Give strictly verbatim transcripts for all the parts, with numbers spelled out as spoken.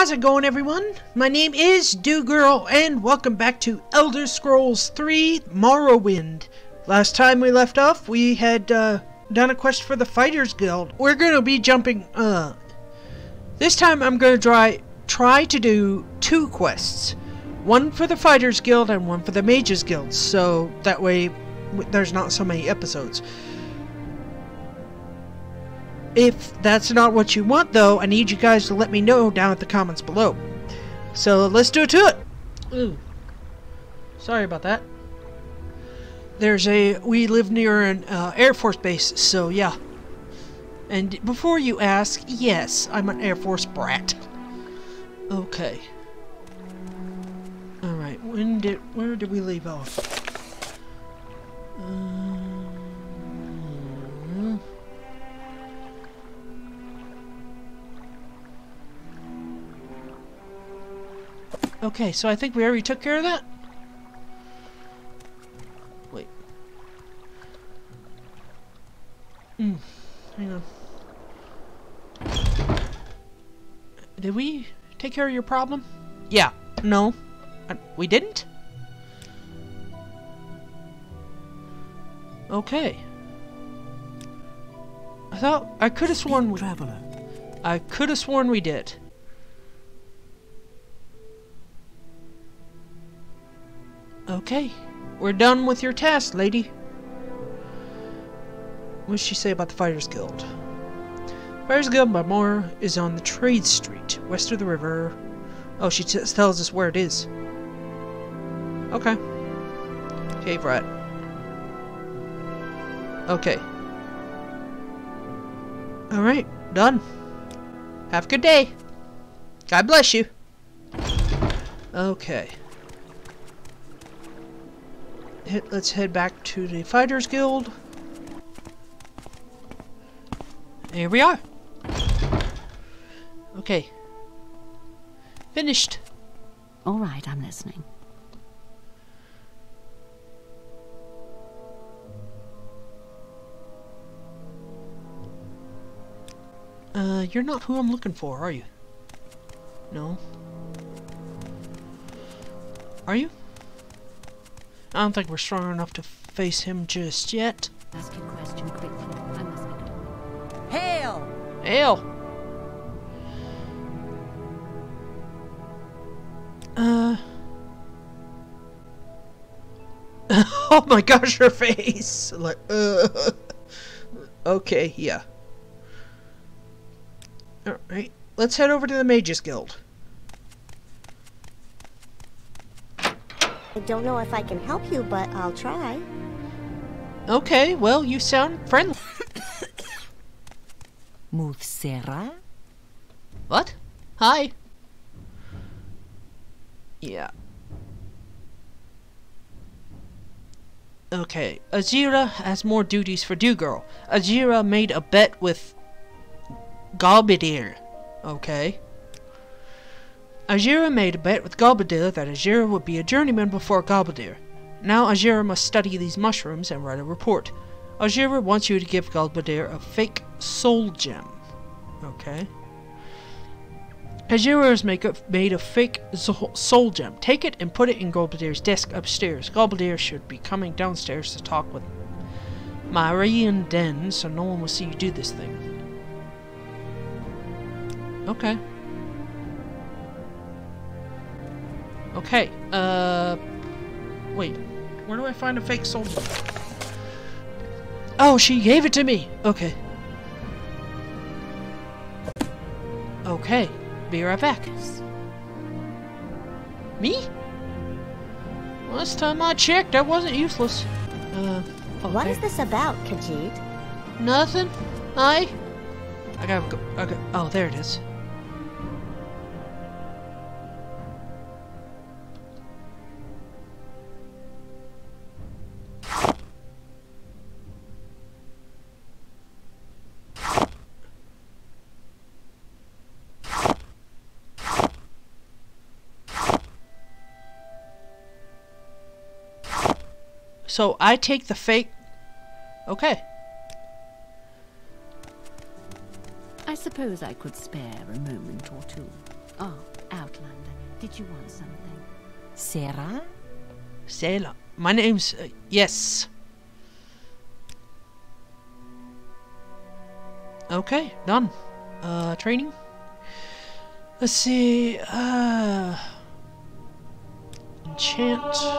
How's it going, everyone? My name is DieuGirl, and welcome back to Elder Scrolls three Morrowind. Last time we left off, we had uh, done a quest for the Fighters Guild. We're going to be jumping... Uh, this time I'm going to try, try to do two quests. One for the Fighters Guild and one for the Mages Guild, so that way w there's not so many episodes. If that's not what you want, though, I need you guys to let me know down at the comments below. So, let's do it to it! Ooh. Sorry about that. There's a... We live near an uh, Air Force base, so yeah. And before you ask, yes, I'm an Air Force brat. Okay. Alright, when did... Where did we leave off? Um... Okay, so I think we already took care of that? Wait. Mm, hang on. Did we take care of your problem? Yeah. No. I, we didn't? Okay. I thought... I could have sworn we... Traveler. I could have sworn we did. Okay, we're done with your task, lady. What does she say about the Fighters Guild? Fighters Guild by Moore is on the Trade Street, west of the river. Oh, she just tells us where it is. Okay. Cave rat. Okay. Alright, done. Have a good day. God bless you. Okay. Let's head back to the Fighters Guild. Here we are. Okay. Finished. All right, I'm listening. Uh, you're not who I'm looking for, are you? No. Are you? I don't think we're strong enough to face him just yet. Ask your question quickly. I must make it. Hail! Hail! Uh. Oh my gosh, her face! Like, uh. Okay, yeah. Alright, let's head over to the Mages Guild. I don't know if I can help you, but I'll try. Okay, well, you sound friendly. Move, Sarah. What? Hi. Yeah. Okay, Ajira has more duties for DieuGirl. Ajira made a bet with Gobodir. Okay. Ajira made a bet with Gobodir that Ajira would be a journeyman before Gobodir. Now Ajira must study these mushrooms and write a report. Ajira wants you to give Gobodir a fake soul gem. Okay. Ajira has make a, made a fake soul gem. Take it and put it in Gobodir's desk upstairs. Gobodir should be coming downstairs to talk with Marie and Den, so no one will see you do this thing. Okay. Okay, uh... Wait, where do I find a fake soul? Oh, she gave it to me! Okay. Okay, be right back. Me? Last time I checked, I wasn't useless. Uh, okay. What is this about, Khajiit? Nothing. I... I gotta go... Okay. Oh, there it is. So I take the fake. Okay. I suppose I could spare a moment or two. Ah, oh, Did you want something? Sarah? Sarah. My name's... Uh, yes. Okay, done. Uh, training. Let's see... Uh... Enchant. Such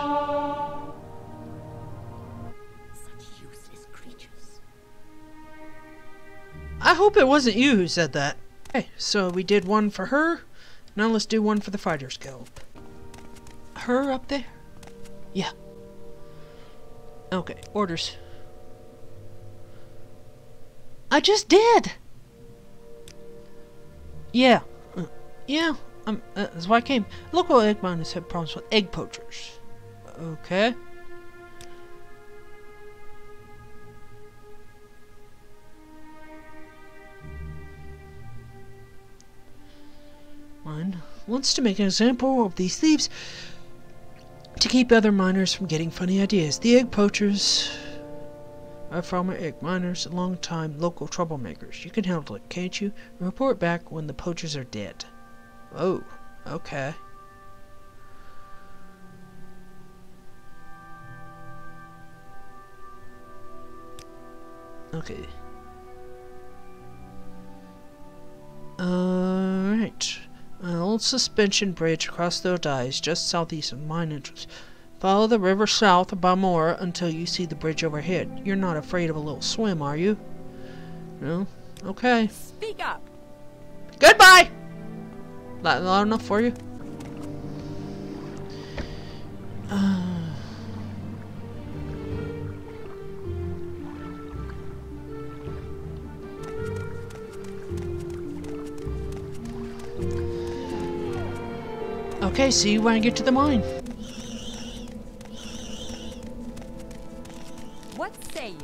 useless creatures. I hope it wasn't you who said that. Okay, so we did one for her. Now let's do one for the Fighters Guild. Her up there? Yeah. Okay, orders. I just did! Yeah. Uh, yeah, um, uh, that's why I came. Local egg miners have problems with egg poachers. Okay. One wants to make an example of these thieves to keep other miners from getting funny ideas. The egg poachers are former egg miners, long-time local troublemakers. You can handle it, can't you? Report back when the poachers are dead. Oh, okay. Okay. Alright. An old suspension bridge across the Addis, just southeast of mine entrance. Follow the river south by more until you see the bridge overhead. You're not afraid of a little swim, are you? No? Okay. Speak up! Goodbye! Not loud enough for you? Uh. Okay, see you when I get to the mine. What say you?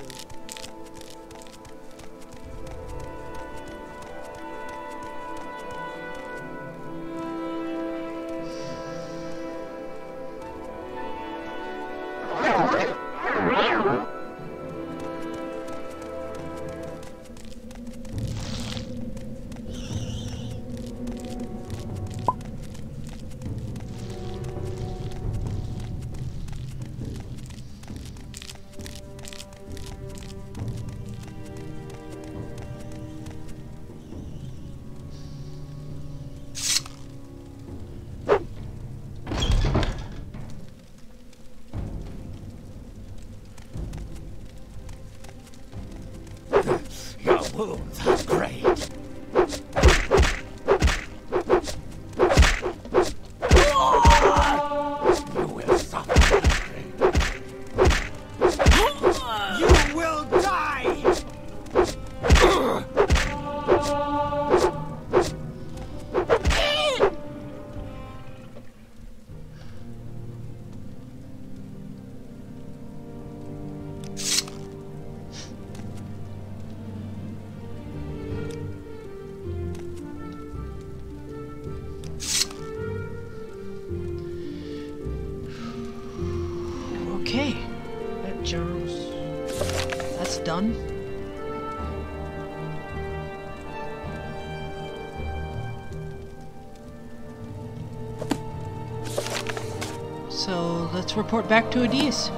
So let's report back to Addis.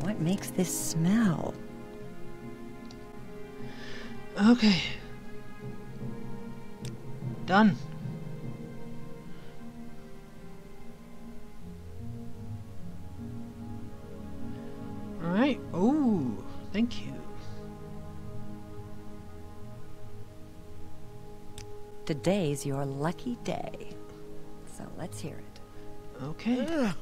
What makes this smell? Okay. Done. Alright. Oh, thank you. Today's your lucky day. So let's hear it. Okay. Yeah.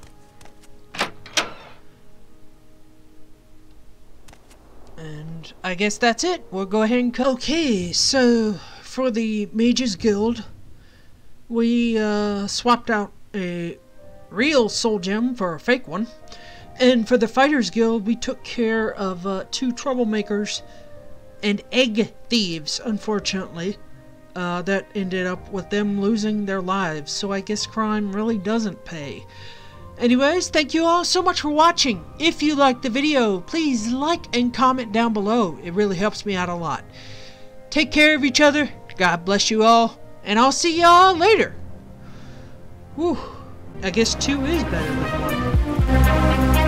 And I guess that's it. We'll go ahead and cut. Okay, so for the Mages Guild, we uh, swapped out a real soul gem for a fake one. And for the Fighters Guild, we took care of uh, two troublemakers and egg thieves, unfortunately. Uh, that ended up with them losing their lives, so I guess crime really doesn't pay. Anyways, thank you all so much for watching. If you liked the video, please like and comment down below. It really helps me out a lot. Take care of each other. God bless you all. And I'll see y'all later. Whew. I guess two is better than one.